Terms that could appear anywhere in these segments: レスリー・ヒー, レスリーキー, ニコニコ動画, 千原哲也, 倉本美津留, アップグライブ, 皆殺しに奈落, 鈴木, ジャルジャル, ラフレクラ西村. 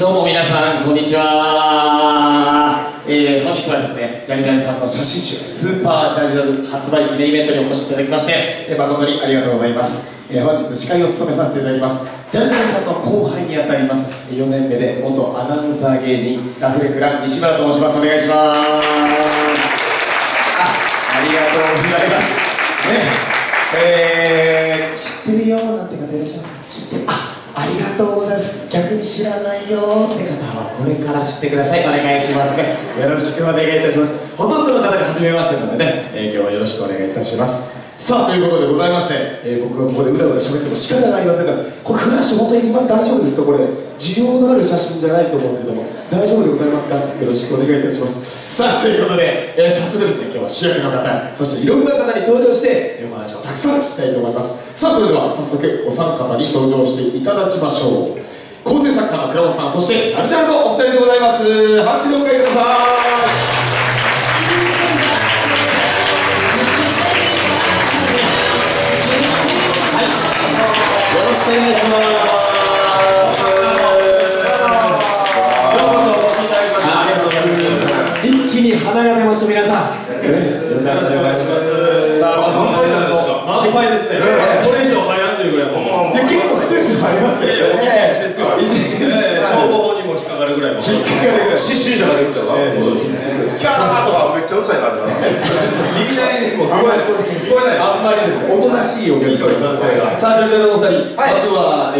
どうも皆さん、こんにちは。本日はですね、ジャリジャリさんの写真集スーパージャリジャリ発売記念イベントにお越しいただきまして、誠にありがとうございます。本日司会を務めさせていただきます、ジャリジャリさんの後輩にあたります、4年目で元アナウンサー芸人ラフレクラ西村と申します。お願いします。ありがとうございますね。知ってるよなんて方いらっしゃいますか？知ってる、ありがとうございます。逆に知らないよって方はこれから知ってください。お願いしますね。よろしくお願いいたします。ほとんどの方が初めましてなのでね、今日はよろしくお願いいたします。さあ、ということでございまして、僕がここでうだうだしゃべっても仕方がありませんが、これフラッシュ本当に今大丈夫ですか？これ需要のある写真じゃないと思うんですけども、大丈夫でございますか？よろしくお願いいたします。さあ、ということで、早速ですね、今日は主役の方、そしていろんな方に登場してお話をたくさん聞きたいと思います。さあ、それでは早速お三方に登場していただきましょう。構成作家の倉本さん、そしてジャリジャリのお二人でございます。拍手でお迎えください。お願いします。一気に花が出ました皆さん。さあ、まず乾杯ですね。これ以上入らんというぐらい。結構スペースありますね。消防にも引っかかるぐらい。引っかかるぐらい。シッシーじゃないですか。キャーとかめっちゃうるさいな。耳鳴りでも聞こえない。あんまりですね。おとなしいように。さあ、ジャリジャリのお二人、まずはど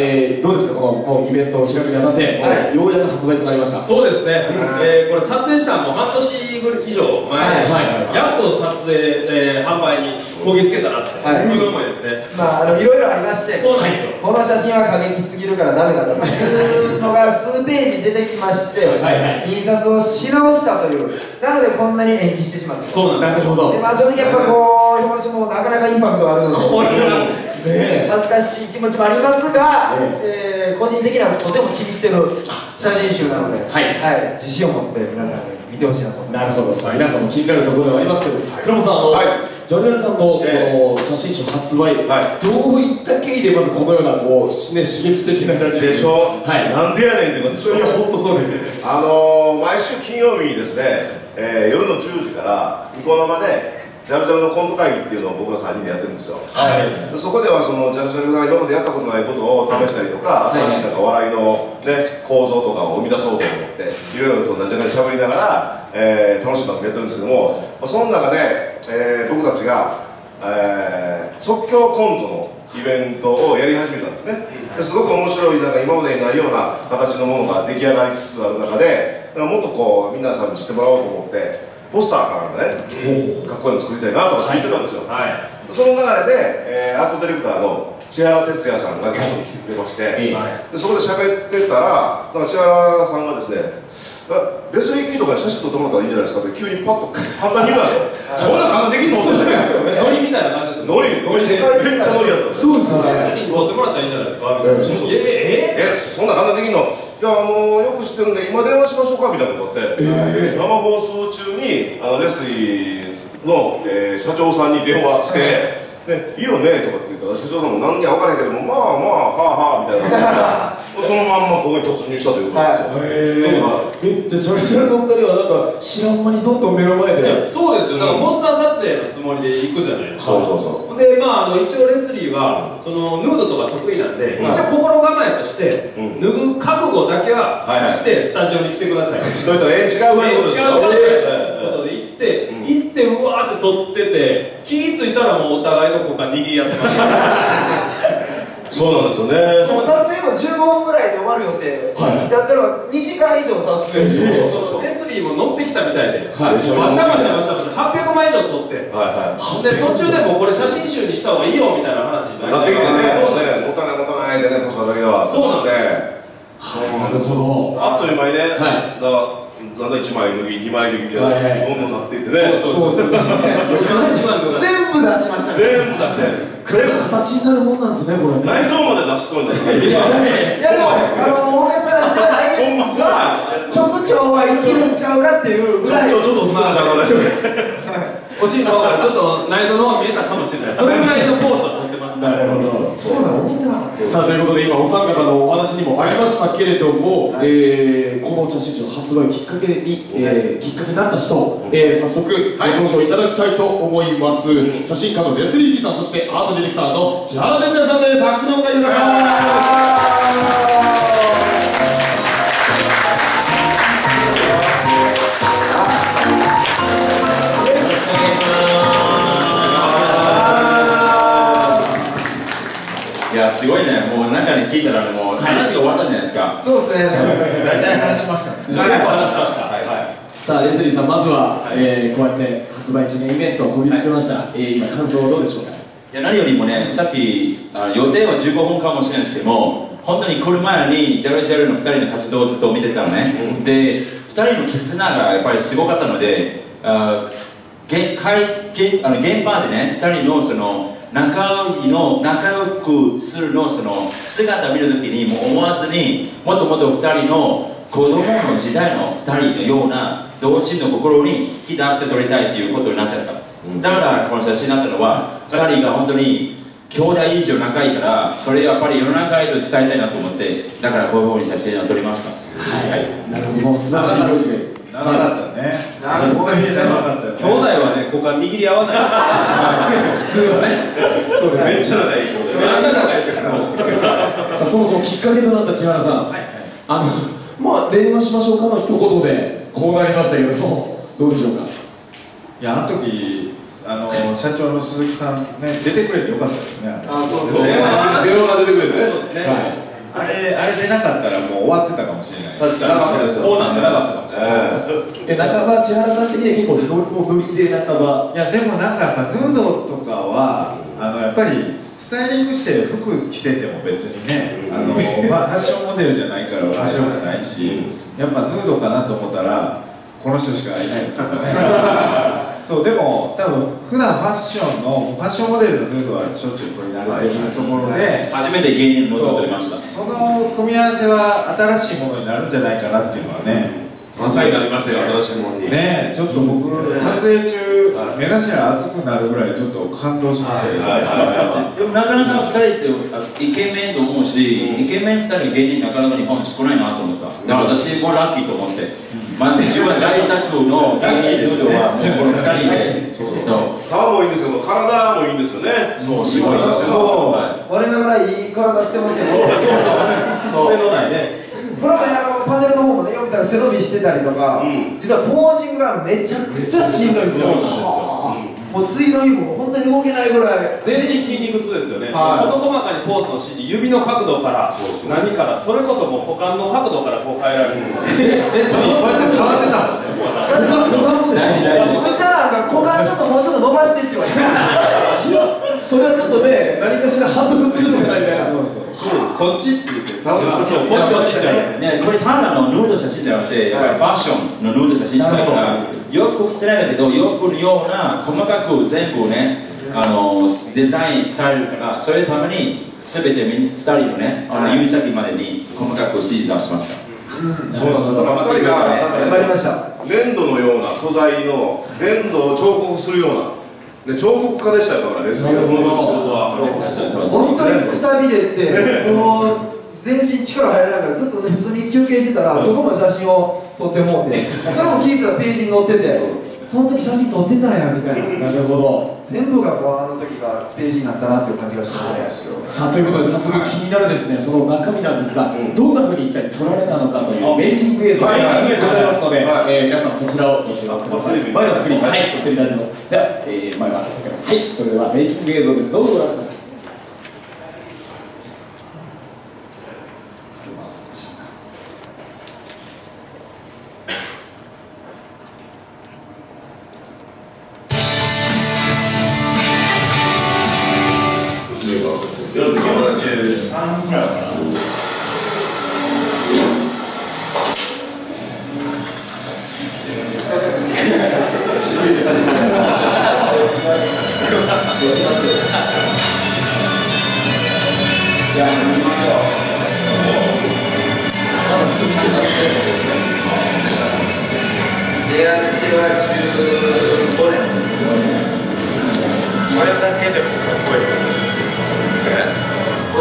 うですか、このイベントを開くにあたって、ようやく発売となりました。そうですね。これ撮影したのも半年以上前、やっと撮影販売にこぎつけたなっていう思いですね。まあいろいろありまして、この写真は過激すぎるからダメだと思うのが数ページ出てきまして、印刷をし直したという。なのでこんなに延期してしまった。そうなんです。なるほど。で、まあ正直やっぱこう表紙もなかなかインパクトがあるんですけど、これは恥ずかしい気持ちもありますが、個人的にはとても気に入っている写真集なので、自信を持って皆さん見てほしいなと思います。なるほど。さあ、皆さんも気になるところではありますけど、倉本さん、ジャリジャリさんのこの写真集発売、どういった経緯でまずこのようなこう刺激的な写真集でしょ？なんでやねんって、私は本当そうですよね。毎週金曜日にですね、夜の10時からニコ生でジャリジャリのコント会議っていうのを僕ら3人でやってるんですよ。そこではそのジャリジャリが今までやったことないことを試したりとか、新しいなんか笑いのね構造とかを生み出そうと思っていろいろとなんじゃかにしゃべりながら、楽しい番組やってるんですけども、その中で、僕たちが、即興コントのイベントをやり始めたんですね。ですごく面白い、なんか今までにないような形のものが出来上がりつつある中で、もっとこう皆さんに知ってもらおうと思って。ポスターからね、かっこいいの作りたいなとか聞いてたんですよ。その流れで、アートディレクターの千原哲也さんがゲストに来てくれまして、そこで喋ってたら、千原さんがですね、レスリーキーとかに写真撮ってもらったらいいんじゃないですかって急にパッと簡単に言うたんですよ。そんな簡単できるのってないですよね。ノリみたいな感じですよ。ノリでめっちゃノリだったんですよ。レスリーキー撮ってもらったらいいんじゃないですかみたいな。そんな簡単できるの？いや、よく知ってるんで今電話しましょうかみたいなことって、生放送中にレスリーの、社長さんに電話して「でいいよね」とかって言ったら社長さんも何には分からへんけども「まあまあはあはあ」みたいなそのまんまここに突入したということですよ。じゃあジャリジャリのお二人はなんか知らん間にどんどん目の前で。そうですよ。だからポスター撮影のつもりで行くじゃないですか。で、まあ、一応レスリーはそのヌードとか得意なんで、一応心構えとして脱ぐ覚悟だけはしてスタジオに来てくださいしといたら、違うわけですよ。違うわけで行ってうわーって撮ってて、気ぃ付いたらもうお互いの股間握り合ってました。そうなんですよね。もう撮影も15分ぐらいで終わる予定やったら2時間以上撮影して、レスリーも乗ってきたみたいでバシャバシャバシャバシャ800枚以上撮って、で途中でもこれ写真集にした方がいいよみたいな話になってきてね、持たない持たないでね、ポスターだけはそうなんで、なるほど、あっという間にね、だんだん1枚脱ぎ2枚脱ぎみたいなどんどんなっていってね、全部出しましたね。全部出して形になるもんなんですね、これね。内臓まで出しそうになって。いやでも大げさなんじゃないですが、直腸はいけるんちゃうかっていうぐらい、直腸ちょっと映るんちゃうかね、お尻の方からちょっと内臓の方が見えたかもしれない、それぐらいのポーズはとってます。なるほど。そうなの。さあということで、今お三方のお話にもありましたけれども、はい、この写真集発売きっかけに、きっかけになった人を、早速ご登場いただきたいと思います。写真家のレスリー・ヒーさん、そしてアートディレクターの千原哲也さんです。拍手のお迎えください。すごいね、もう中で聞いたらもう話が終わったんじゃないですか。そうですね、大体話しましたね。話しました。さあレスリーさん、まずはこうやって発売記念イベントをこぎつけました。今感想はどうでしょうか。いや、何よりもね、さっき予定は15分かもしれないですけども、本当に来る前にジャルジャルの2人の活動をずっと見てたのね。で、2人の絆がやっぱりすごかったので、現場でね、2人のその仲良くするのその姿を見るときに、もう思わずにもっともっと2人の子供の時代の2人のような童心の心に引き出して撮りたいということになっちゃった。だからこの写真になったのは、2人が本当に兄弟以上仲いいから、それやっぱり世の中へと伝えたいなと思って、だからこういうふうに写真を撮りました。はい、なるほど、素晴らしい表情。長かったね。長かったよね。兄弟はね、ここは握り合わないです。普通はね。そうです。めっちゃ長い。さあ、そもそもきっかけとなった千原さん、まあ電話しましょうかの一言でこうなりましたけど、どうでしょうか。いや、あの時社長の鈴木さんね、出てくれてよかったですね。あ、そうそう。電話が出てくれてね。あれ出なかったらもう終わってたかもしれない。確かにそうなんじゃなかったかもしれない。半ば千原さん的には結構ノリで、半ば、いや、でもなんかやっぱヌードとかはやっぱりスタイリングして服着せても別にね、まあファッションモデルじゃないから面白くないし、やっぱヌードかなと思ったらこの人しかいないとかね。そう、でも多分普段ファッションモデルのヌードはしょっちゅう撮り慣れているところで、初めて芸人も撮りました。その組み合わせは新しいものになるんじゃないかなっていうのはね、まさになりましたよ、新しいものにね。ちょっと僕撮影中目頭熱くなるぐらいちょっと感動しましたけど、でもなかなか2人ってイケメンと思うし、イケメン2人芸人なかなか日本に少ないなと思った。だから私もラッキーと思って、まあ自分は大作のラッキーですよね。この2人で顔もいいんですけど、体もいいんですよね。そう、すごいですよ。我ながらいい体してますよね。そう、背のないね。これもパネルの方もね、よく見たら背伸びしてたりとか、実はポージングがめちゃくちゃしんどいんですよ。もう次の日も本当に動けないぐらい全身筋肉痛ですよね。事細かにポーズの指示、指の角度から何から、それこそもう股間の角度からこう変えられる。え、それこうやって触ってたんですよ。股間もですよ。僕ちゃんが股間ちょっともうちょっと伸ばしてって言われて、それはちょっとね、何かしら反復するしかないみたいな。こっちって言って触ってたんですよ。これただのヌード写真じゃなくて、やっぱりファッションのヌード写真しかないから、洋服着てないんだけど、洋服のような細かく全部ね、デザインされるから、それのために全て2人のね、指先までに細かく指示出しました。そうなんですよ。だから2人が粘土のような素材の粘土を彫刻するような彫刻家でしたよ。だからレスリーのこの仕事は本当にくたびれて、この全身力入らないから、ずっとね、普通に休憩してたら、そこも写真を撮ってもうて、それも聞いてたらページに載ってて、その時写真撮ってたんやみたいな。なるほど。全部がこう、あの時がページになったなっていう感じがしますね。さあ、ということで早速気になるですね、その中身なんですが、どんなふうに一体撮られたのかというメイキング映像がございますので、皆さんそちらをご注目ください。前のスクリーンに映りいただいてます。では前は撮ってください。それではメイキング映像です。どうぞご覧ください。これだけでもかっこいい。こ一番こうなんかちょ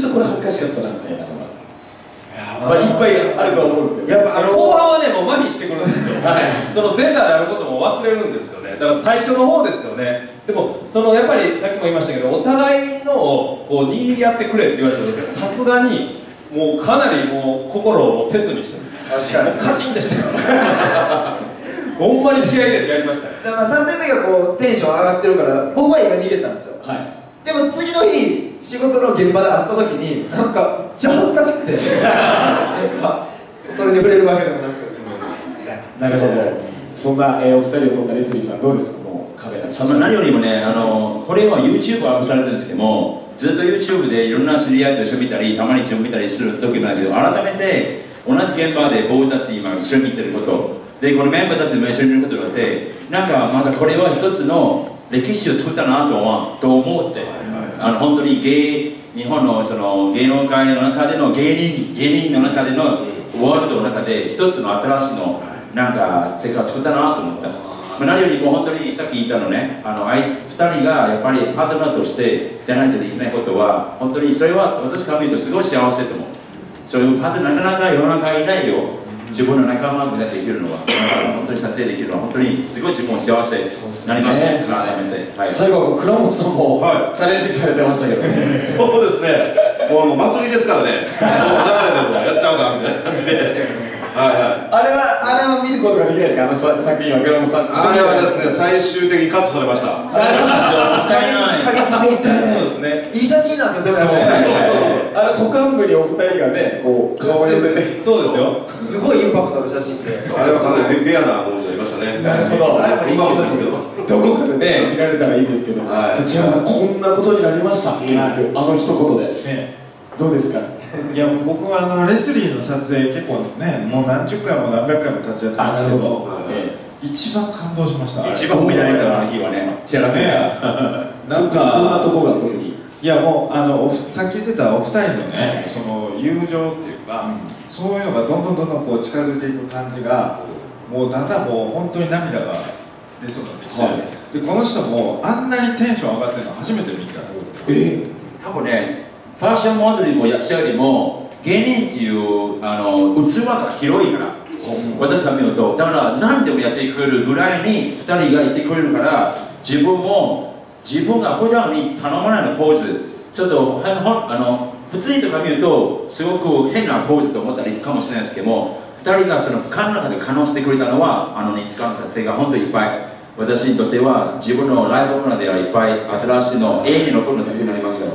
っとこれ恥ずかしかったなみたいなのがまあいっぱいあると思うんですけど、やっぱ後半はね、もう麻痺してくるんですよ、はい、その前回やることも忘れるんですよね、だから最初の方ですよね、でも、そのやっぱりさっきも言いましたけど、お互いのをこう握り合ってくれって言われたとき、さすがにもうかなりもう心を鉄にして、確かにカチンでしたよ。ほんまに気合い入れてやりました。だから3戦目がこうテンション上がってるから僕は今逃げたんですよ、はい、でも次の日仕事の現場で会った時になんかめっちゃ恥ずかしくてなんかそれに触れるわけでもなくなるほど、そんな、お二人を撮ったレスリーさんどうですか、もうカメラ何よりもね、これは YouTube アップされてるんですけども、ずっと YouTube でいろんな知り合いと一緒見たりたまに一緒見たりする時もあるけど、改めて同じ現場で僕たち今一緒に見てることで、このメンバーたちも一緒にいることがあって、なんかまたこれは一つの歴史を作ったなと思って、本当に日本のその芸能界の中での芸人の中でのワールドの中で一つの新しいのなんか世界を作ったなと思った、何よりも本当にさっき言ったのね、2人がやっぱりパートナーとしてじゃないとできないことは、本当にそれは私から見るとすごい幸せと思う。それをパートナーなかなか世の中いないよ、自分の仲間ができるのは、本当に撮影できるのは、本当にすごい自分を幸せになりました、最後、倉本さんも、はい、チャレンジされてましたけど、そうですね、もう祭りですからね、誰でもやっちゃうかみたいな感じで、あれは見ることができないですか、作品は倉本さん、あれはですね、最終的にカットされました、いい写真なんですよ、股間部にお二人がね、こう顔を寄せて、そうですよ、すごいインパクトの写真で、あれはかなりレアなものになりましたね。なるほど、どこかでね、見られたらいいんですけど、千葉さん、こんなことになりました、あの一言で、どうですか。いや、僕はレスリーの撮影、結構ね、もう何十回も何百回も立ち会ってますけど、一番感動しました、一番見られた日はね、千葉ペア、なんか、どんなとこが特に。いやもうさっき言ってたお二人のね、その友情っていうか、そういうのがどんどんこう近づいていく感じが、もうだんだんもう本当に涙が出そうになってきて、はい、でこの人もあんなにテンション上がってるの初めて見た。多分ね、ファッションモデルも役者よりも芸人っていう器が広いから、私から見るとだから何でもやってくれるぐらいに二人がいてくれるから、自分が普段に頼まないのポーズ、ちょっと普通とか見るとすごく変なポーズと思ったりかもしれないですけども、2人がその不可能な中で可能してくれたのは2時間撮影が本当にいっぱい、私にとっては自分のライブコーナーではいっぱい新しいの永遠に残るの作品になりますよ。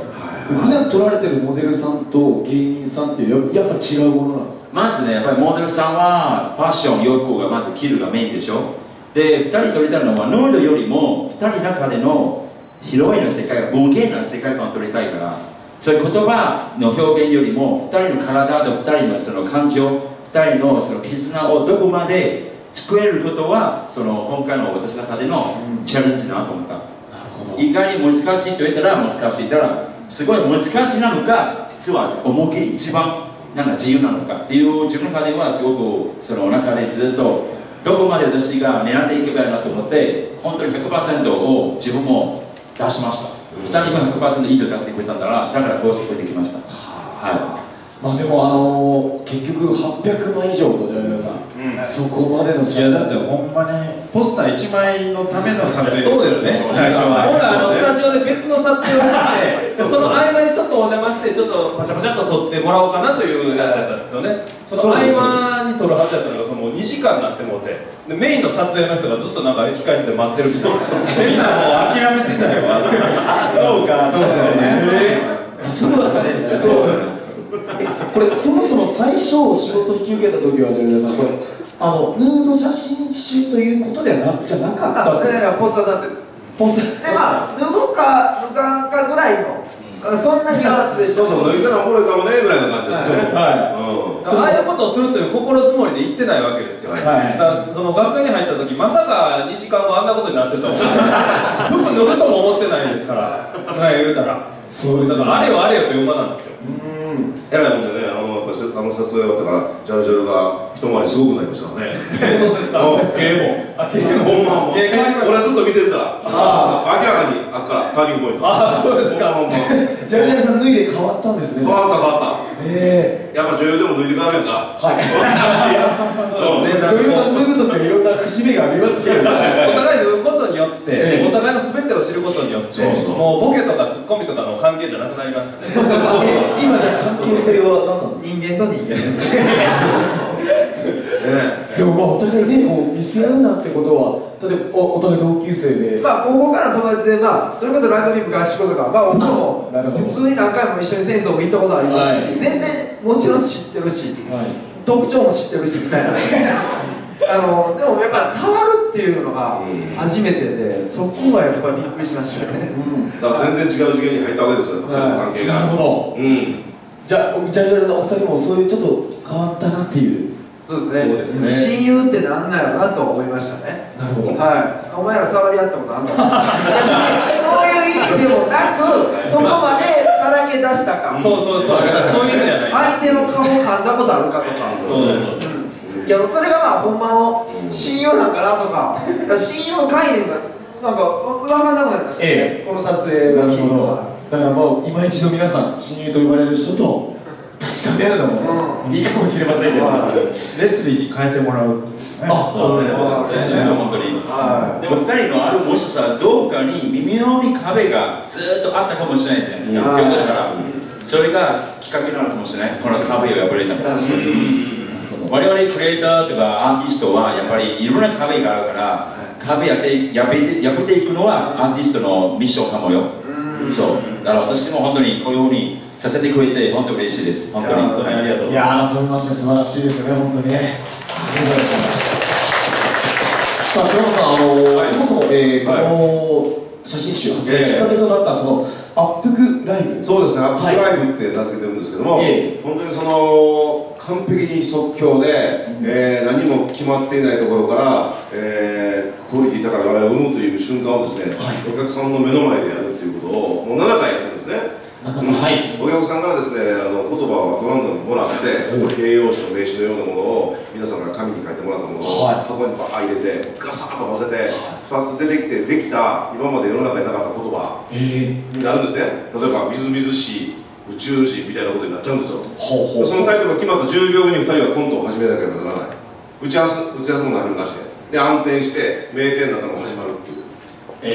普段撮られてるモデルさんと芸人さんっていうやっぱ違うものなんですか。まずね、やっぱりモデルさんはファッション洋服がまず着るがメインでしょ。で2人撮りたいのはヌードよりも2人の中での広いの世界、無限な世界観を取りたいから、そういう言葉の表現よりも2人の体と2人のその感情、2人のその絆をどこまで作れることは、その今回の私の中でのチャレンジだなと思った、意外に難しいと言ったら難しい、だからすごい難しいなのか、実は重き一番なんか自由なのかっていう自分の中ではすごくその中でずっとどこまで私が狙っていけばいいなと思って、本当に 100% を自分も出しました。2人も 100% 以上出してくれたんだから、だからこうしてくれてきました。まあでも結局800枚以上とジャニーさん、そこまでの試合だってほんまにポスター1枚のための撮影ですよね。最初は。僕はスタジオで別の撮影をしてて、その合間にちょっとお邪魔してちょっとパシャパシャっと撮ってもらおうかなというやつだったんですよね。その合間に撮るはずだったのがもう2時間になってもうて。メインの撮影の人がずっとなんか控室で待ってるんですよ。みんなもう諦めてたよ。あ、そうか。そうそうね。そうだね。そう。これそもそも最初仕事引き受けた時はジャニーさんこれヌード写真集ということではじゃなかったんですか。ポスター撮影です。ポスターでまあ脱ぐか脱がんかぐらいのそんなニュアンスでした。そうそう脱いだらおもろいかもねぐらいの感じだったね。ああいうことをするという心づもりで言ってないわけですよ。だからその学園に入った時まさか2時間後あんなことになってたもんね。服脱ぐとも思ってないですから、言うたらそうです。だからあれよあれよという馬なんですよ。えらいもんでね、撮影終わったからジャルジャルが一回りすごくなりましたからね。そうですか。ええもん。からゲーム俺ずっと見てるから明らかにあっからターニングポイント。ああそうですか。ジャルジャルさん脱いで変わったんですね。変わった変わった。やっぱ女優でも脱いで変わるんだ。はい。女優さん脱ぐとかいろんな節目がありますけれども、お互い脱ぐことによってお互いのすべてを知ることによってもうボケとかツッコミとかの関係じゃなくなりましたね。今じゃ関係性は何なの？人間と人間です。でもまあお互いね、見せ合うなってことは、例えばお互い同級生で、まあ高校からの友達で、まあそれこそラグビー部合宿とか、まあ僕も普通に何回も一緒に銭湯も行ったことありますし、全然もちろん知ってるし、特徴も知ってるしみたいな。でもやっぱり触るっていうのが初めてで、そこはやっぱりびっくりしましたよね。だから全然違う次元に入ったわけですよ、関係が。なるほど。じゃあジャルジャルのお二人もそういうちょっと変わったなっていう。そうですね。親友ってなんなのなと思いましたね。なるほど。はい。お前ら触り合ったことあんの？そういう意味でもなく、そこまでさらけ出したか。そうそうそう。そういう意味じゃない。相手の顔を噛んだことあるかとか。そうそう。いやそれがまあほんまの親友なんかなとか、親友の概念がなんか分かんなくなりましたね。この撮影が。なるほど。だからもう今一度皆さん親友と呼ばれる人と。確かめるのもいいかもしれませんけど、レスリーに変えてもらう。あ、そうですね。本当に。でも2人のあるもしかしたらどうかに微妙に壁がずっとあったかもしれないじゃないですか。ひょっとしたらそれがきっかけなのかもしれない。この壁が破れたみたいな。我々クリエイターとかアーティストはやっぱりいろんな壁があるから壁破っていくのはアーティストのミッションかもよ。そう。だから私も本当にこういうふうにさせてくれて本当に嬉しいです。本当にありがとうございます。いや改めまして素晴らしいですね本当にね。さあ倉本さんそもそもこの写真集発売きっかけとなったそのアップグライブ。そうですね。アップグライブって名付けてるんですけども、本当にその完璧に即興で何も決まっていないところからクオリティ高い笑いを生むという瞬間をですね、お客さんの目の前でやるということをもう7回やってるんですね。はい、お客さんからですね、言葉をトランドにもらって、形容詞の名詞のようなものを皆さんから紙に書いてもらったものを箱に入れて、ガサッと混ぜて、2つ出てきてできた、今まで世の中になかった言葉になるんですね。例えば、みずみずしい、宇宙人みたいなことになっちゃうんですよ。そのタイトルが決まった10秒後に2人はコントを始めなければならない。打ち合わせも何もなしで、暗転して、名店なども始まるっていう。照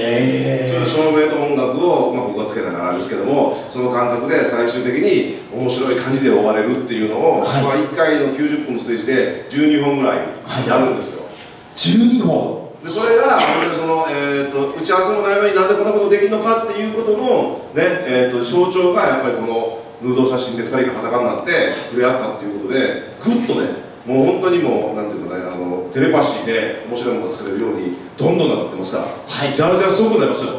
明と音楽を、まあ、僕はつけながらですけども、その感覚で最終的に面白い感じで終われるっていうのを、はい、まあ1回の90分のステージで12本ぐらいやるんですよ。12本で、それがその、打ち合わせの内容になんでこんなことできるのかっていうことの、ね象徴がやっぱりこのヌード写真で2人が裸になって触れ合ったっていうことでグッとね、もう本当にもうなんていうかね、テレパシーで面白いものを作れるようにどんどんなってますから、はい、ジャルジャルすごくなりますよ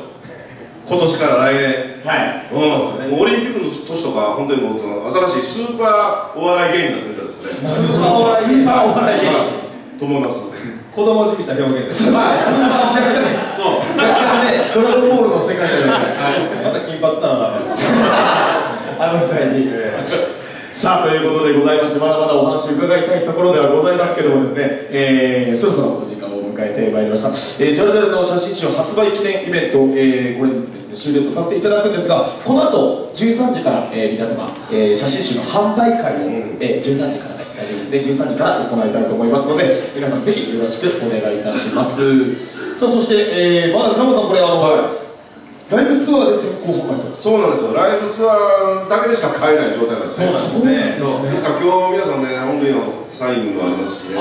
今年から来年。はい、オリンピックの年とか本当にもう新しいスーパーお笑い芸人になってるみたいですよね。スーパーお笑い芸人と思います。子供じみた表現です。はい、若干ね、そう若干ね、ドラゴンボールの世界でまた金髪なのあの時代に。さあということでございまして、まだまだお話伺いたいところではございますけどもですね、そろそろお時間を迎えてまいりました。ジャルジャルの写真集発売記念イベント、これにですね終了とさせていただくんですが、この後13時から、皆様、写真集の販売会を、13時から大丈夫ですね、13時から行いたいと思いますので、皆さんぜひよろしくお願いいたします。さあそして、まだ倉本さん、これライブツアーで先行販売と。そうなんですよ、ライブツアーだけでしか買えない状態なんですね。そうなんですね。ですから今日皆さんね、本当にサインもありますしね、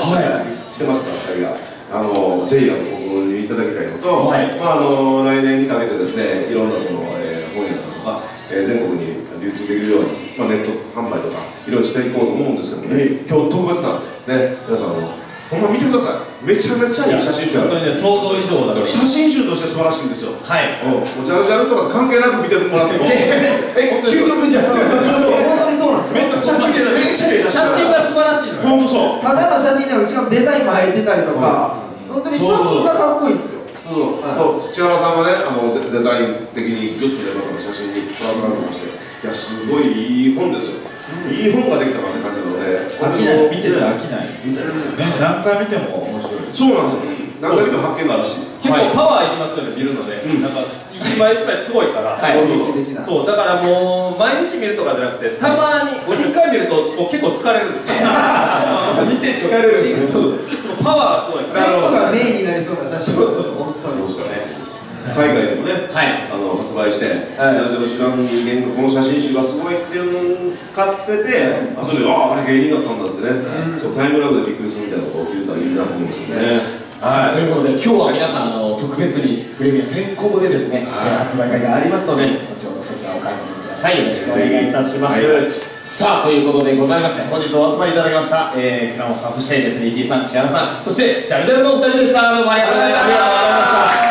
してますから2人がぜひご購入いただきたいのと、来年にかけてですね、いろんなその本屋さんとか全国に流通できるようにネット販売とかいろいろしていこうと思うんですけどね、今日特別なんでね、皆さんほんま見てください。めちゃめちゃいい写真集。本当にね、想像以上だから。写真集として素晴らしいんですよ。はい、ジャルジャルとか関係なく見てもらっても、究極じゃん。本当にそうなんですよ。めっちゃ綺麗だ、めっちゃ綺麗。写真が素晴らしいの。本当そう。ただの写真なの、しかもデザインも入ってたりとか、本当に写真がかっこいいんですよ。そう、千原さんはね、デザイン的にグッと出るような写真にプラスアルファして、いや、すごいいい本ですよ。いい本ができたからね、感じなので、飽きない、見てたら飽きない、何回見ても面白い。そうなんですよ。だ何回見ても発見があるし、結構パワーいりますよね、見るので、なんか一枚一枚すごいから、そうだからもう、毎日見るとかじゃなくて、たまに5、1回見ると、結構疲れるんですよ、見て疲れる、パワーがすごい、全部がメインになりそうな写真、本当に。海外でもね、発売して、知らん人間がこの写真集がすごいっていうのを買ってて、あとで、あれ芸人だったんだってね、タイムラグでびっくりするみたいなことを言うたらいいなと思うんですよね。ということで、今日は皆さん、特別にプレミア先行でですね、発売会がありますので、後ほどそちらを買い求めください。よろしくお願いいたします。さあ、ということでございまして、本日お集まりいただきました、倉本さん、そしてですね、池井さん、千原さん、そして、ジャルジャルのお二人でした。どうもありがとうございました。